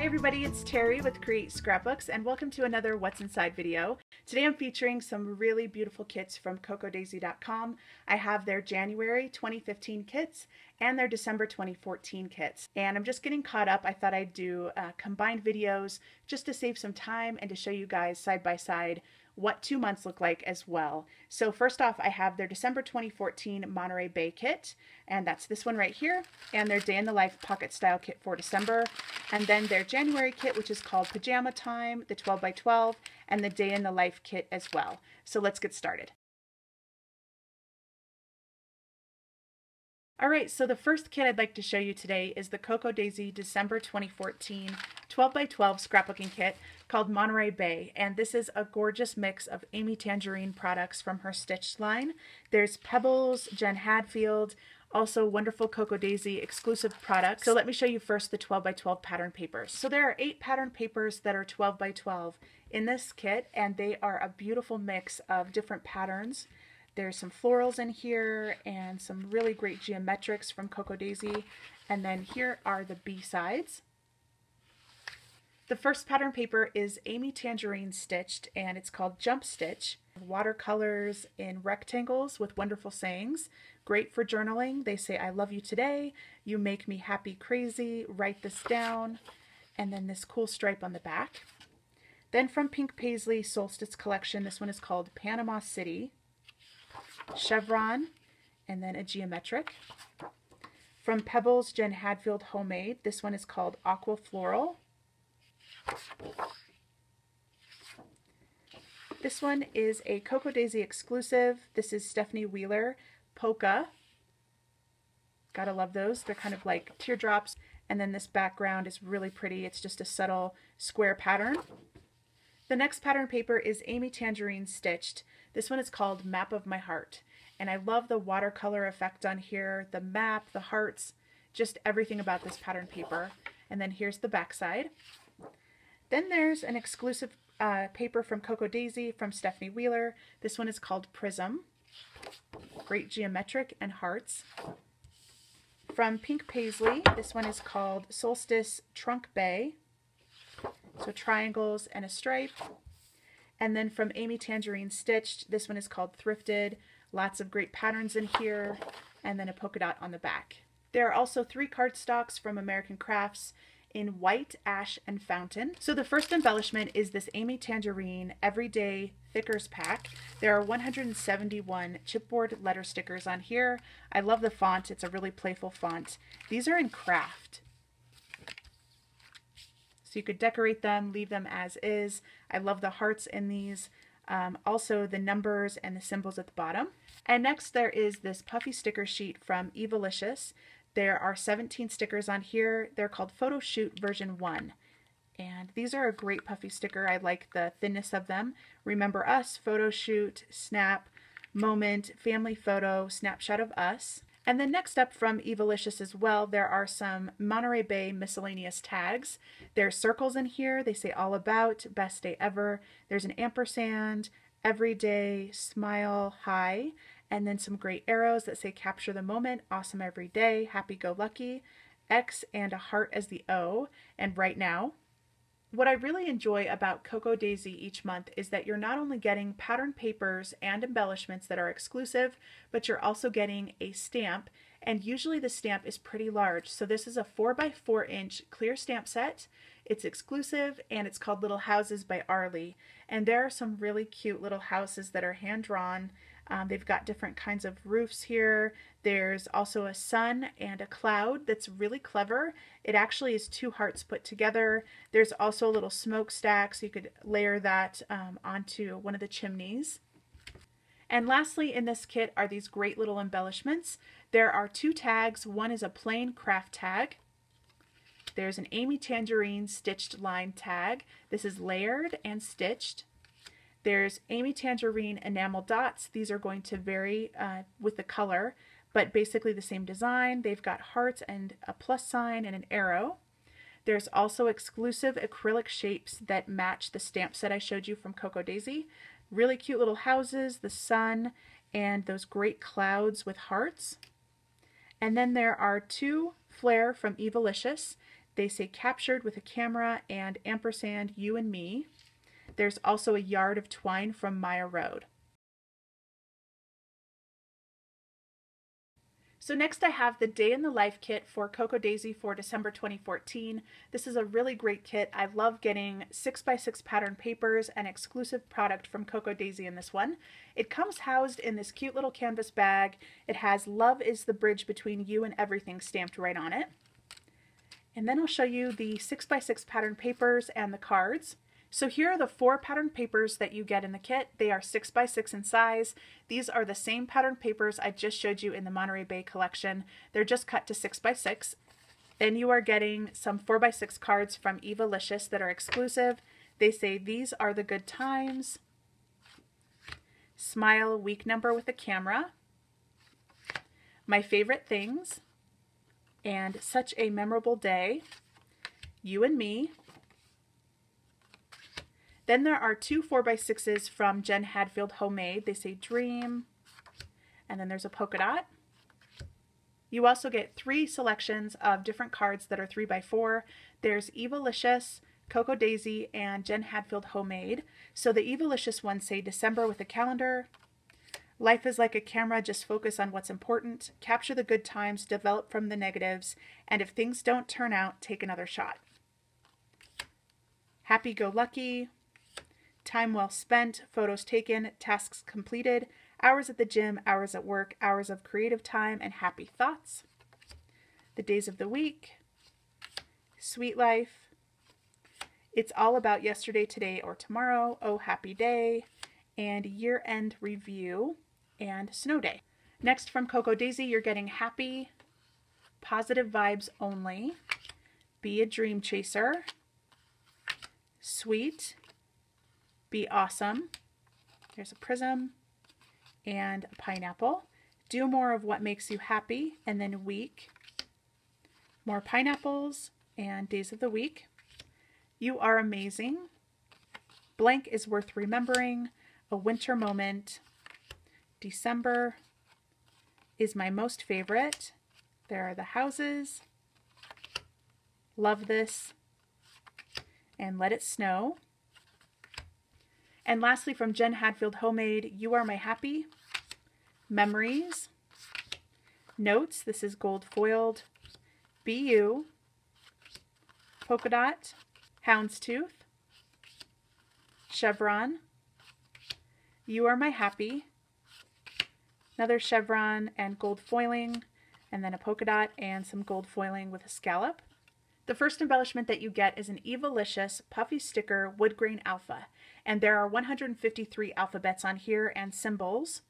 Hey everybody, it's Terry with Create Scrapbooks and welcome to another What's Inside video. Today I'm featuring some really beautiful kits from CocoaDaisy.com. I have their January 2015 kits and their December 2014 kits. And I'm just getting caught up. I thought I'd do combined videos just to save some time and to show you guys side by side what 2 months look like as well. So first off, I have their December 2014 Monterey Bay kit, and that's this one right here, and their Day In The Life pocket style kit for December, and then their January kit, which is called Pajama Time, the 12x12, and the Day In The Life kit as well. So let's get started. All right, so the first kit I'd like to show you today is the Cocoa Daisy December 2014 12x12 scrapbooking kit called Monterey Bay, and this is a gorgeous mix of Amy Tangerine products from her Stitched line. There's Pebbles, Jen Hadfield, also wonderful Cocoa Daisy exclusive products. So let me show you first the 12x12 pattern papers. So there are 8 pattern papers that are 12x12 in this kit, and they are a beautiful mix of different patterns. There's some florals in here and some really great geometrics from Cocoa Daisy. And then here are the B-sides. The first pattern paper is Amy Tangerine Stitched, and it's called Jump Stitch. Watercolors in rectangles with wonderful sayings. Great for journaling. They say, I love you today. You make me happy crazy. Write this down. And then this cool stripe on the back. Then from Pink Paislee Solstice Collection, this one is called Panama City. Chevron, and then a geometric. From Pebbles, Jen Hadfield Homemade, this one is called Aqua Floral. This one is a Cocoa Daisy exclusive. This is Stephanie Wheeler, Polka. Gotta love those. They're kind of like teardrops. And then this background is really pretty. It's just a subtle square pattern. The next pattern paper is Amy Tangerine Stitched. This one is called Map of My Heart, and I love the watercolor effect on here, the map, the hearts, just everything about this pattern paper. And then here's the backside. Then there's an exclusive paper from Cocoa Daisy from Stephanie Wheeler. This one is called Prism. Great geometric and hearts. From Pink Paislee, this one is called Solstice Trunk Bay. So triangles and a stripe. And then from Amy Tangerine Stitched, this one is called Thrifted. Lots of great patterns in here, and then a polka dot on the back. There are also 3 cardstocks from American Crafts in White, Ash, and Fountain. So the first embellishment is this Amy Tangerine Everyday Thickers Pack. There are 171 chipboard letter stickers on here. I love the font. It's a really playful font. These are in craft. So you could decorate them, leave them as is. I love the hearts in these. Also the numbers and the symbols at the bottom. And next there is this puffy sticker sheet from Evalicious. There are 17 stickers on here. They're called Photo Shoot version 1. And these are a great puffy sticker. I like the thinness of them. Remember Us, Photo Shoot, Snap, Moment, Family Photo, Snapshot of Us. And then next up from Evalicious as well, there are some Monterey Bay miscellaneous tags. There's circles in here. They say all about, best day ever. There's an ampersand, everyday, smile, hi, and then some great arrows that say capture the moment, awesome every day, happy go lucky, X and a heart as the O, and right now. What I really enjoy about Cocoa Daisy each month is that you're not only getting pattern papers and embellishments that are exclusive, but you're also getting a stamp, and usually the stamp is pretty large. So this is a 4x4 inch clear stamp set. It's exclusive, and it's called Little Houses by Arlie, and there are some really cute little houses that are hand-drawn. They've got different kinds of roofs here. There's also a sun and a cloud that's really clever. It actually is 2 hearts put together. There's also a little smokestack, so you could layer that onto one of the chimneys. And lastly in this kit are these great little embellishments. There are 2 tags. One is a plain craft tag. There's an Amy Tangerine Stitched line tag. This is layered and stitched. There's Amy Tangerine enamel dots. These are going to vary with the color, but basically the same design. They've got hearts and a plus sign and an arrow. There's also exclusive acrylic shapes that match the stamp set I showed you from Cocoa Daisy. Really cute little houses, the sun, and those great clouds with hearts. And then there are 2 flare from Evalicious. They say captured with a camera and ampersand you and me. There's also a yard of twine from Maya Road. So next I have the Day in the Life kit for Cocoa Daisy for December 2014. This is a really great kit. I love getting 6x6 pattern papers and exclusive product from Cocoa Daisy in this one. It comes housed in this cute little canvas bag. It has "Love is the bridge between you and everything" stamped right on it. And then I'll show you the 6x6 pattern papers and the cards. So here are the 4 pattern papers that you get in the kit. They are 6x6 in size. These are the same pattern papers I just showed you in the Monterey Bay collection. They're just cut to 6x6. Then you are getting some 4x6 cards from Evalicious that are exclusive. They say, "These are the good times," "Smile week number with a camera," "My favorite things," and "Such a memorable day," "You and me." Then there are two 4x6s from Jen Hadfield Homemade. They say "Dream," and then there's a polka dot. You also get 3 selections of different cards that are 3x4. There's Evalicious, Cocoa Daisy, and Jen Hadfield Homemade. So the Evalicious ones say "December with a calendar," "Life is like a camera, just focus on what's important," "Capture the good times, develop from the negatives," and "If things don't turn out, take another shot," "Happy go lucky," "Time well spent," "Photos taken," "Tasks completed," "Hours at the gym," "Hours at work," "Hours of creative time," and "Happy thoughts," "The days of the week," "Sweet life," "It's all about yesterday, today, or tomorrow," "Oh happy day," and "Year-end review," and "Snow day." Next from Cocoa Daisy, you're getting "Happy," "Positive vibes only," "Be a dream chaser," "Sweet," "Be awesome," there's a prism, and a pineapple, "Do more of what makes you happy," and then "Week," more pineapples, and days of the week, "You are amazing," "Blank is worth remembering," "A winter moment," "December is my most favorite," there are the houses, "Love this," and "Let it snow." And lastly from Jen Hadfield Homemade, "You are my happy," "Memories," "Notes," this is gold foiled, "Be you," polka dot, "Houndstooth," "Chevron," "You are my happy," another chevron and gold foiling, and then a polka dot and some gold foiling with a scallop. The first embellishment that you get is an Evalicious puffy sticker wood grain alpha, and there are 153 alphabets on here and symbols.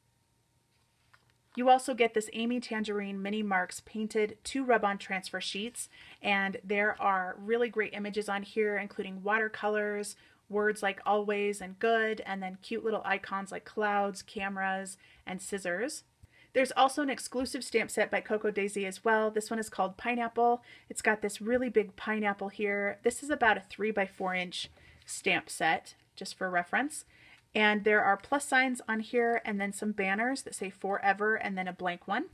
You also get this Amy Tangerine Mini Marks painted 2 rub-on transfer sheets, and there are really great images on here including watercolors, words like "always" and "good," and then cute little icons like clouds, cameras, and scissors. There's also an exclusive stamp set by Cocoa Daisy as well. This one is called Pineapple. It's got this really big pineapple here. This is about a 3x4 inch stamp set, just for reference. And there are plus signs on here and then some banners that say "Forever" and then a blank one.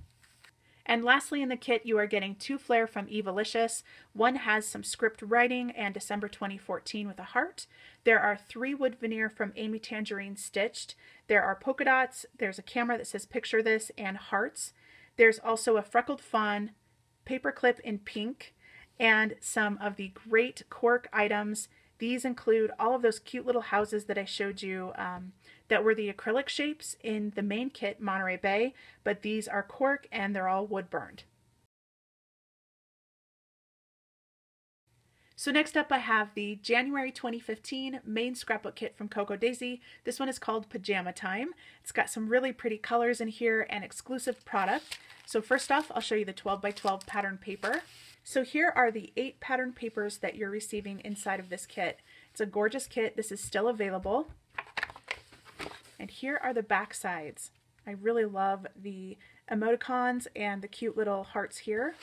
And lastly in the kit you are getting 2 flair from Evalicious. One has some script writing and December 2014 with a heart. There are 3 wood veneer from Amy Tangerine stitched. There are polka dots, there's a camera that says "Picture this," and hearts. There's also a freckled fawn, paperclip in pink, and some of the great cork items. These include all of those cute little houses that I showed you that were the acrylic shapes in the main kit Monterey Bay, but these are cork and they're all wood burned. So next up I have the January 2015 main scrapbook kit from Cocoa Daisy. This one is called Pajama Time. It's got some really pretty colors in here and exclusive product. So first off I'll show you the 12x12 pattern paper. So here are the 8 pattern papers that you're receiving inside of this kit. It's a gorgeous kit. This is still available. And here are the back sides. I really love the emoticons and the cute little hearts here.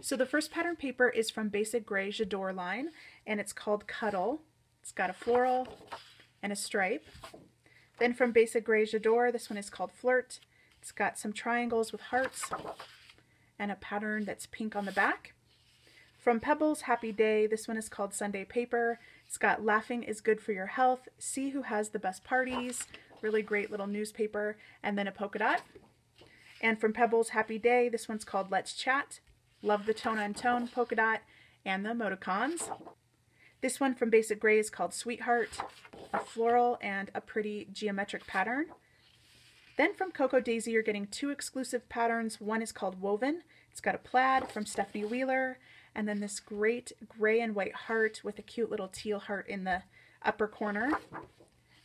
So the first pattern paper is from BasicGrey J'adore line, and it's called Cuddle. It's got a floral and a stripe. Then from BasicGrey J'adore, this one is called Flirt. It's got some triangles with hearts and a pattern that's pink on the back. From Pebbles, Happy Day. This one is called Sunday Paper. It's got Laughing is Good for Your Health. See Who Has the Best Parties. Really great little newspaper. And then a polka dot. And from Pebbles, Happy Day. This one's called Let's Chat. Love the Tone on Tone polka dot and the emoticons. This one from BasicGrey is called Sweetheart. A floral and a pretty geometric pattern. Then from Cocoa Daisy, you're getting two exclusive patterns. One is called Woven. It's got a plaid from Stephanie Wheeler. And then this great gray and white heart with a cute little teal heart in the upper corner.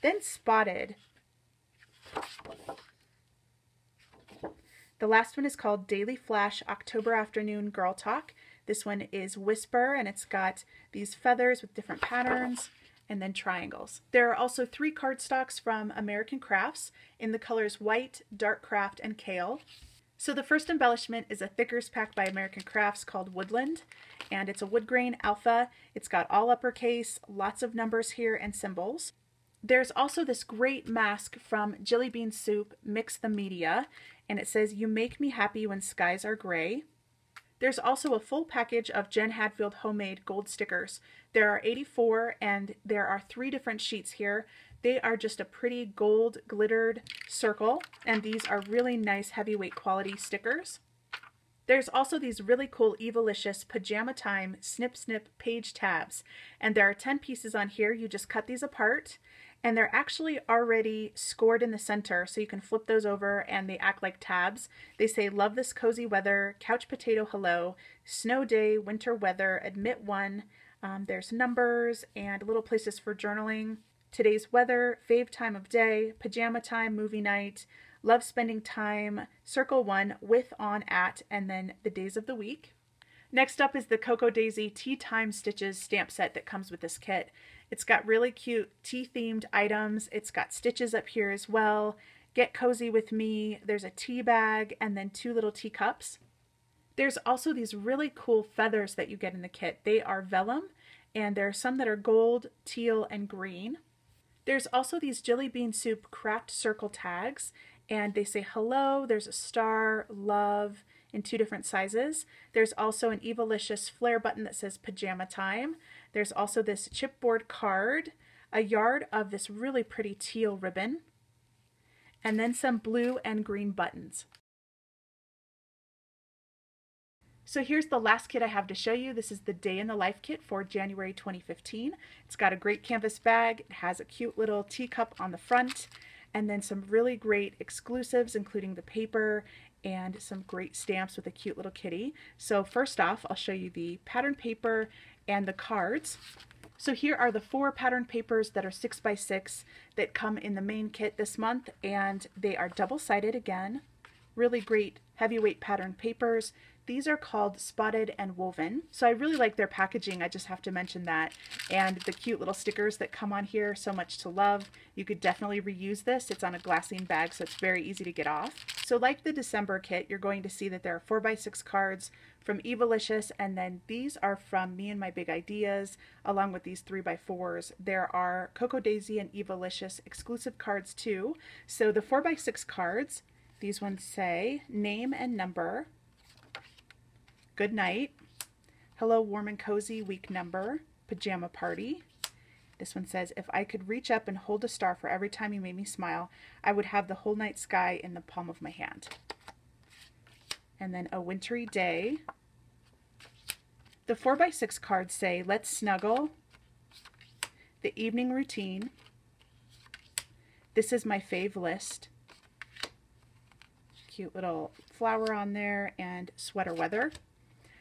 Then Spotted. The last one is called Daily Flash October Afternoon Girl Talk. This one is Whisper, and it's got these feathers with different patterns and then triangles. There are also three cardstocks from American Crafts in the colors white, dark craft, and kale. So the first embellishment is a Thickers pack by American Crafts called Woodland, and it's a wood grain alpha. It's got all uppercase, lots of numbers here, and symbols. There's also this great mask from Jillibean Soup, Mix the Media, and it says, "You make me happy when skies are gray." There's also a full package of Jen Hadfield homemade gold stickers. There are 84, and there are three different sheets here. They are just a pretty gold glittered circle, and these are really nice heavyweight quality stickers. There's also these really cool Evalicious Pajama Time Snip Snip page tabs, and there are 10 pieces on here. You just cut these apart, and they're actually already scored in the center, so you can flip those over and they act like tabs. They say, "Love this cozy weather, couch potato hello, snow day, winter weather, admit one." There's numbers and little places for journaling. Today's weather, fave time of day, pajama time, movie night, love spending time, circle one, with, on, at, and then the days of the week. Next up is the Cocoa Daisy Tea Time Stitches stamp set that comes with this kit. It's got really cute tea-themed items. It's got stitches up here as well. Get cozy with me. There's a tea bag and then two little teacups. There's also these really cool feathers that you get in the kit. They are vellum, and there are some that are gold, teal, and green. There's also these Jillibean Soup craft circle tags, and they say hello, there's a star, love, in two different sizes. There's also an Evalicious flare button that says pajama time. There's also this chipboard card, a yard of this really pretty teal ribbon, and then some blue and green buttons. So here's the last kit I have to show you. This is the Day in the Life kit for January 2015. It's got a great canvas bag. It has a cute little teacup on the front, and then some really great exclusives, including the paper and some great stamps with a cute little kitty. So first off, I'll show you the pattern paper and the cards. So here are the four pattern papers that are 6x6 that come in the main kit this month, and they are double-sided again. Really great heavyweight pattern papers. These are called Spotted and Woven. So I really like their packaging, I just have to mention that. And the cute little stickers that come on here, so much to love. You could definitely reuse this. It's on a glassine bag, so it's very easy to get off. So like the December kit, you're going to see that there are 4x6 cards from Evalicious, and then these are from Me and My Big Ideas, along with these 3x4s. There are Cocoa Daisy and Evalicious exclusive cards too. So the 4x6 cards, these ones say name and number, good night, hello warm and cozy, week number, pajama party. This one says, "If I could reach up and hold a star for every time you made me smile, I would have the whole night sky in the palm of my hand." And then a wintry day. The 4x6 cards say, "Let's snuggle," the evening routine, this is my fave list, cute little flower on there, and sweater weather.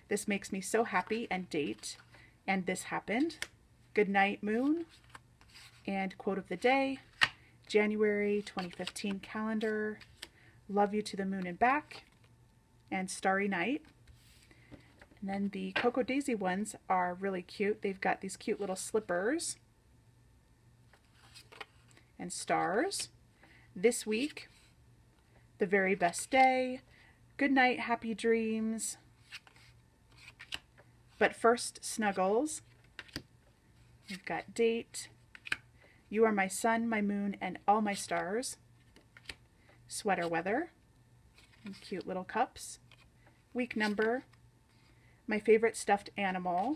This makes me so happy, and date, and this happened. Good night moon, and quote of the day, January 2015 calendar, love you to the moon and back, and starry night. And then the Cocoa Daisy ones are really cute. They've got these cute little slippers and stars. This week, the very best day, good night, happy dreams, but first snuggles. We've got date, you are my sun, my moon, and all my stars, sweater weather, and cute little cups, week number, my favorite stuffed animal,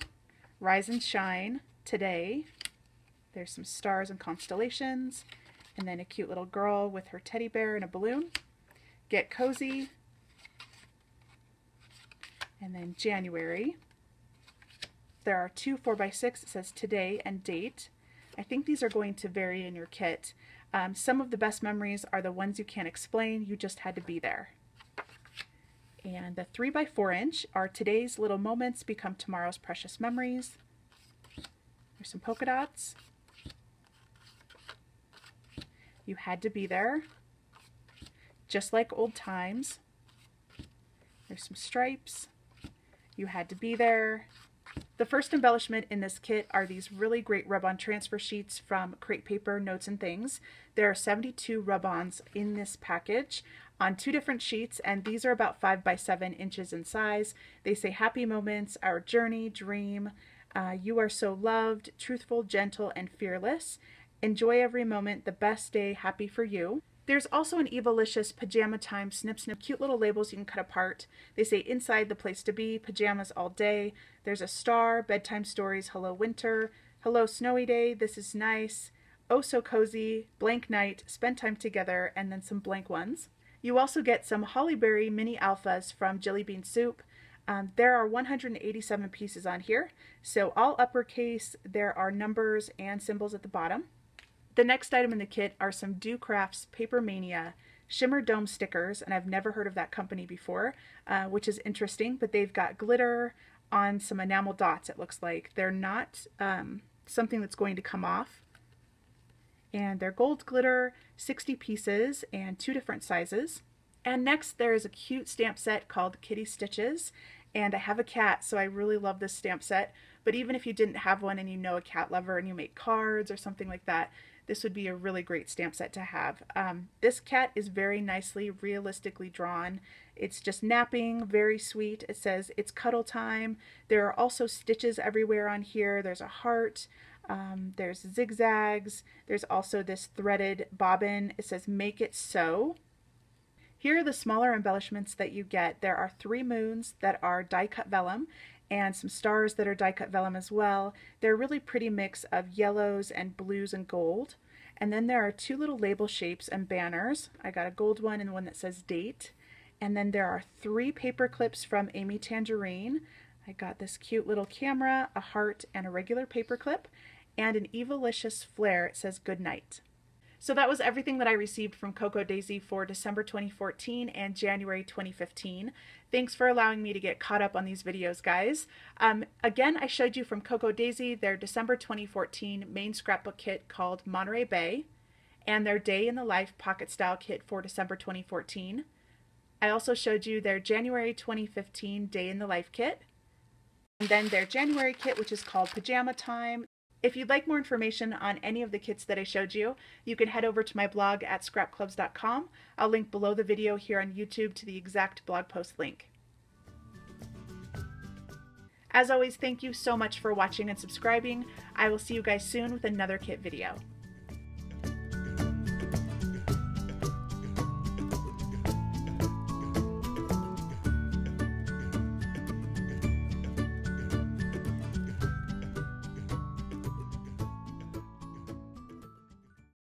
Rise and Shine, today. There's some stars and constellations, and then a cute little girl with her teddy bear and a balloon. Get Cozy, and then January. There are two 4x6. It says today and date. I think these are going to vary in your kit. Some of the best memories are the ones you can't explain, you just had to be there. And the 3x4 inch are today's little moments become tomorrow's precious memories. There's some polka dots. You had to be there. Just like old times. There's some stripes. You had to be there. The first embellishment in this kit are these really great rub-on transfer sheets from Crate Paper, Notes and Things. There are 72 rub-ons in this package on two different sheets, and these are about 5 by 7 inches in size. They say happy moments, our journey, dream, you are so loved, truthful, gentle, and fearless. Enjoy every moment, the best day, happy for you. There's also an Evalicious Pajama Time Snip Snip, cute little labels you can cut apart. They say inside, the place to be, pajamas all day. There's a star, bedtime stories, hello winter, hello snowy day, this is nice, oh so cozy, blank night, spend time together, and then some blank ones. You also get some Holly Berry mini alphas from Jillibean Soup. There are 187 pieces on here, so all uppercase, there are numbers and symbols at the bottom. The next item in the kit are some DoCrafts Paper Mania Shimmer Dome stickers, and I've never heard of that company before, which is interesting, but they've got glitter on some enamel dots, it looks like. They're not something that's going to come off. And they're gold glitter, 60 pieces, and two different sizes. And next there is a cute stamp set called Kitty Stitches, and I have a cat, so I really love this stamp set, but even if you didn't have one and you know a cat lover and you make cards or something like that, this would be a really great stamp set to have. This cat is very nicely, realistically drawn. It's just napping, very sweet. It says it's cuddle time. There are also stitches everywhere on here. There's a heart, there's zigzags, there's also this threaded bobbin. It says make it so. Here are the smaller embellishments that you get. There are 3 moons that are die-cut vellum, and some stars that are die-cut vellum as well. They're a really pretty mix of yellows and blues and gold. And then there are 2 little label shapes and banners. I got a gold one and one that says date. And then there are 3 paper clips from Amy Tangerine. I got this cute little camera, a heart, and a regular paper clip, and an Evalicious flare. It says good night. So that was everything that I received from Cocoa Daisy for December 2014 and January 2015. Thanks for allowing me to get caught up on these videos, guys. Again, I showed you from Cocoa Daisy their December 2014 main scrapbook kit called Monterey Bay and their Day in the Life pocket style kit for December 2014. I also showed you their January 2015 Day in the Life kit, and then their January kit, which is called Pajama Time. If you'd like more information on any of the kits that I showed you, you can head over to my blog at scrapclubs.com. I'll link below the video here on YouTube to the exact blog post link. As always, thank you so much for watching and subscribing. I will see you guys soon with another kit video.